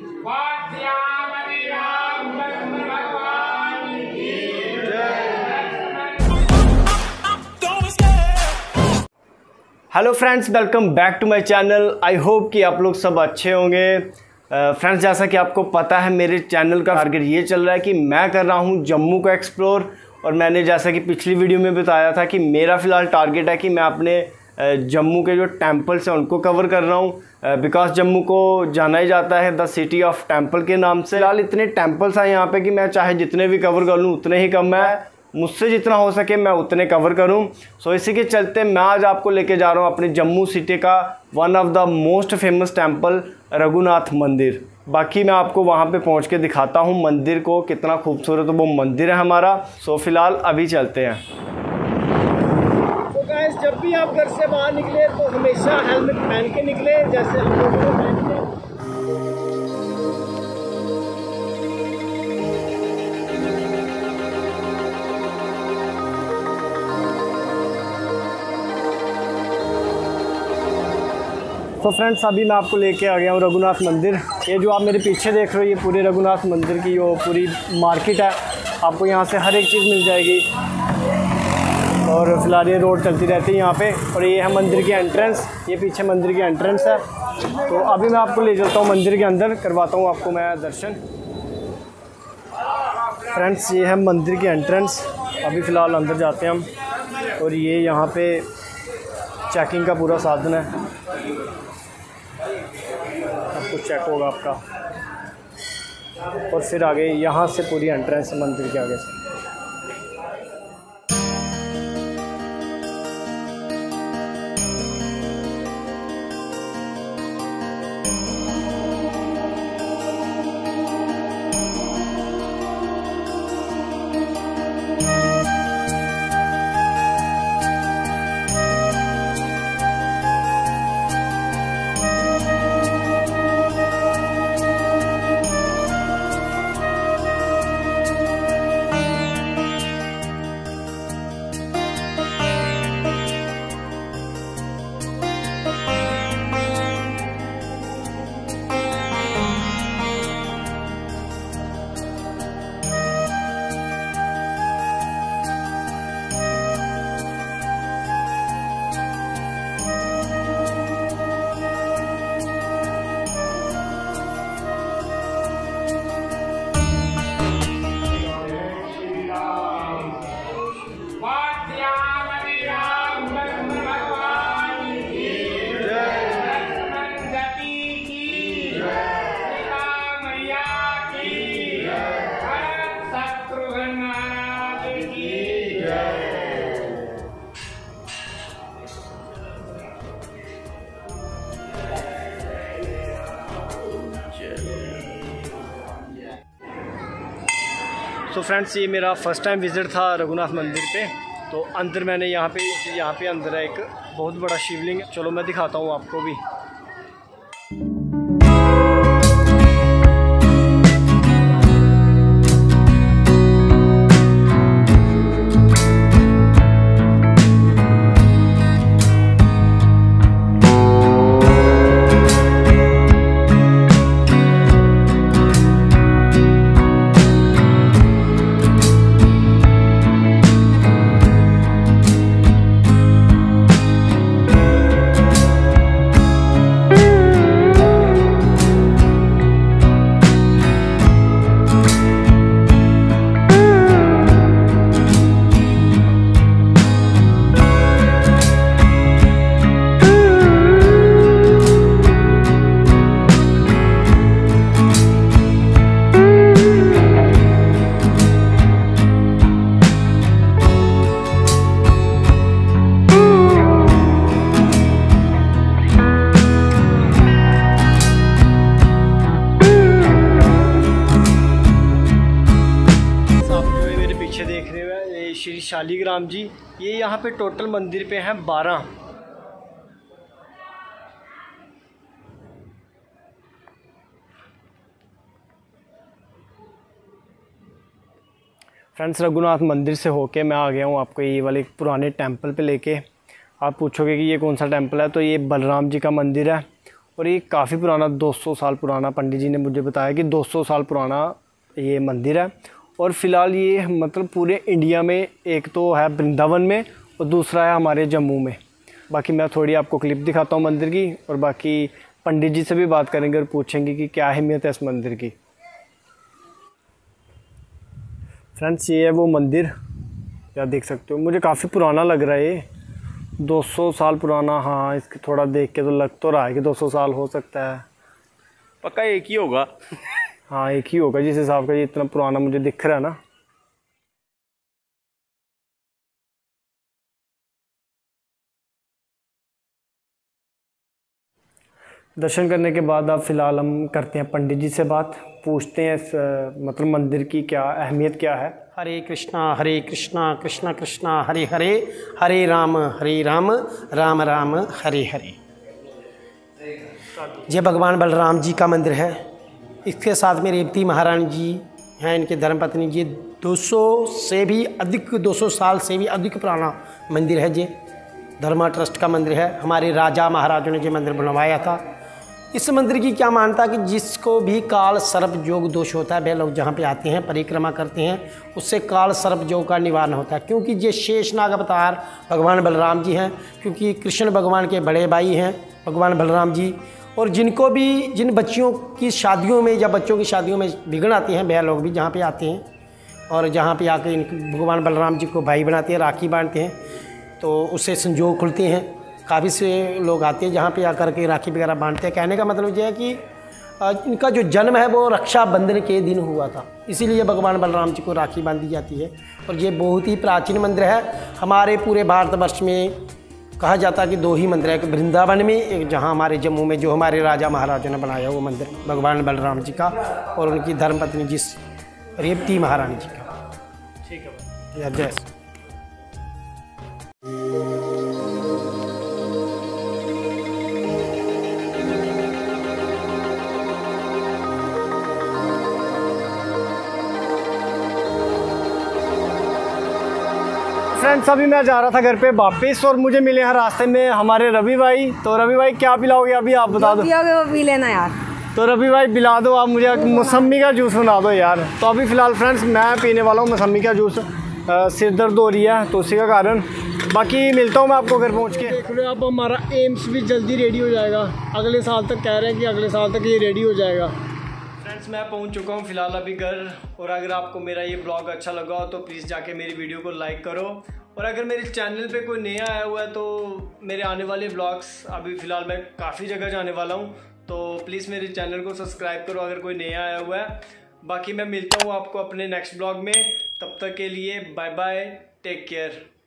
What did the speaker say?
Hello friends, welcome back to my channel. I hope कि आप लोग सब अच्छे होंगे। फ्रेंड्स, जैसा कि आपको पता है मेरे चैनल का टारगेट ये चल रहा है कि मैं कर रहा हूँ जम्मू को एक्सप्लोर, और मैंने जैसा कि पिछली वीडियो में बताया था कि मेरा फ़िलहाल टारगेट है कि मैं अपने जम्मू के जो टेम्पल्स हैं उनको कवर कर रहा हूँ, बिकॉज जम्मू को जाना ही जाता है द सिटी ऑफ टेम्पल के नाम से। फिलहाल इतने टेम्पल्स हैं यहाँ पे कि मैं चाहे जितने भी कवर कर लूँ उतने ही कम है, मुझसे जितना हो सके मैं उतने कवर करूं। सो इसी के चलते मैं आज आपको लेके जा रहा हूं अपने जम्मू सिटी का one of the most famous temple Raghunath मंदिर। बाकी मैं आपको वहां पे पहुंच के दिखाता हूं मंदिर को, कितना खूबसूरत वो मंदिर है हमारा। सो फिलहाल अभी चलते हैं। तो गाइस, जब भी आप घर से बाहर निकले तो हमेशा हेलमेट पहन के निकले, जैसे हम लोग पहनते हैं। तो फ्रेंड्स, अभी मैं आपको लेके आ गया हूँ रघुनाथ मंदिर। ये जो आप मेरे पीछे देख रहे हो, ये पूरे रघुनाथ मंदिर की जो पूरी मार्केट है, आपको यहाँ से हर एक चीज़ मिल जाएगी। और फिलहाल ये रोड चलती रहती है यहाँ पे, और ये है मंदिर की एंट्रेंस। ये पीछे मंदिर की एंट्रेंस है। तो अभी मैं आपको ले चलता हूँ मंदिर के अंदर, करवाता हूँ आपको मैं दर्शन। फ्रेंड्स, ये है मंदिर की एंट्रेंस। अभी फ़िलहाल अंदर जाते हैं हम, और ये यहाँ पर चेकिंग का पूरा साधन है, कुछ चेक होगा आपका। और फिर आगे यहाँ से पूरी एंट्रेंस मंदिर के आगे से। तो फ्रेंड्स, ये मेरा फर्स्ट टाइम विज़िट था रघुनाथ मंदिर पे। तो अंदर मैंने यहाँ पे अंदर है एक बहुत बड़ा शिवलिंग। चलो मैं दिखाता हूँ आपको भी। शालीग्राम जी, ये यहाँ पे टोटल मंदिर पे हैं 12। फ्रेंड्स, रघुनाथ मंदिर से होके मैं आ गया हूँ आपको ये वाले पुराने टेंपल पे लेके। आप पूछोगे कि ये कौन सा टेंपल है, तो ये बलराम जी का मंदिर है। और ये काफ़ी पुराना 200 साल पुराना, पंडित जी ने मुझे बताया कि 200 साल पुराना ये मंदिर है। और फ़िलहाल ये मतलब पूरे इंडिया में एक तो है वृंदावन में और दूसरा है हमारे जम्मू में। बाकी मैं थोड़ी आपको क्लिप दिखाता हूँ मंदिर की, और बाकी पंडित जी से भी बात करेंगे और पूछेंगे कि क्या अहमियत है इस मंदिर की। फ्रेंड्स ये है वो मंदिर, क्या देख सकते हो, मुझे काफ़ी पुराना लग रहा है ये, 200 साल पुराना। हाँ, इसके थोड़ा देख के तो लग तो रहा है कि 200 साल हो सकता है, पक्का एक ही होगा। हाँ एक ही होगा, जिस हिसाब का ये इतना पुराना मुझे दिख रहा है ना। दर्शन करने के बाद आप फ़िलहाल हम करते हैं पंडित जी से बात, पूछते हैं इस मतलब मंदिर की क्या अहमियत क्या है। हरे कृष्णा कृष्णा कृष्णा हरे हरे, हरे राम राम राम हरे हरे। ये भगवान बलराम जी का मंदिर है, इसके साथ में रेवती महारानी जी हैं, इनके धर्मपत्नी जी। 200 से भी अधिक, 200 साल से भी अधिक पुराना मंदिर है ये, धर्मा ट्रस्ट का मंदिर है। हमारे राजा महाराजों ने ये मंदिर बनवाया था। इस मंदिर की क्या मान्यता कि जिसको भी काल सर्प योग दोष होता है, वह लोग जहाँ पे आते हैं परिक्रमा करते हैं, उससे काल सर्प योग का निवारण होता है। क्योंकि ये शेष नाग अवतार भगवान बलराम जी हैं, क्योंकि कृष्ण भगवान के बड़े भाई हैं भगवान बलराम जी। और जिनको भी, जिन बच्चियों की शादियों में या बच्चों की शादियों में विघ्न आते हैं, वह लोग भी जहाँ पर आते हैं और जहाँ पर आके भगवान बलराम जी को भाई बनाते हैं, राखी बांधते हैं, तो उससे संयोग खुलते हैं। काफ़ी से लोग आते हैं जहाँ पे आकर के राखी वगैरह बांटते हैं। कहने का मतलब यह है कि इनका जो जन्म है वो रक्षाबंधन के दिन हुआ था, इसीलिए भगवान बलराम जी को राखी बांधी जाती है। और ये बहुत ही प्राचीन मंदिर है। हमारे पूरे भारतवर्ष में कहा जाता है कि दो ही मंदिर है, एक वृंदावन में, एक जहाँ हमारे जम्मू में जो हमारे राजा महाराजा ने बनाया वो मंदिर भगवान बलराम जी का और उनकी धर्मपत्नी जिस रेवती महारानी जी का। ठीक है, जय। फ्रेंड्स अभी मैं जा रहा था घर पे वापस और मुझे मिले हैं रास्ते में हमारे रवि भाई। तो रवि भाई क्या पिलाओगे अभी, आप बता दो। वो पी लेना यार। तो रवि भाई पिला दो आप मुझे, मौसमी का जूस बना दो यार। तो अभी फ़िलहाल फ्रेंड्स मैं पीने वाला हूँ मौसमी का जूस, सिर दर्द हो रही है तो उसी का कारण। बाकी मिलता हूँ मैं आपको घर पहुँच के। देख लो अब हमारा एम्स भी जल्दी रेडी हो जाएगा, अगले साल तक कह रहे हैं कि अगले साल तक ये रेडी हो जाएगा। फ्रेंड्स मैं पहुंच चुका हूं फ़िलहाल अभी घर, और अगर आपको मेरा ये ब्लॉग अच्छा लगा हो तो प्लीज़ जाके मेरी वीडियो को लाइक करो। और अगर मेरे चैनल पे कोई नया आया हुआ है तो मेरे आने वाले ब्लॉग्स, अभी फ़िलहाल मैं काफ़ी जगह जाने वाला हूं, तो प्लीज़ मेरे चैनल को सब्सक्राइब करो अगर कोई नया आया हुआ है। बाकी मैं मिलता हूँ आपको अपने नेक्स्ट ब्लॉग में, तब तक के लिए बाय बाय, टेक केयर।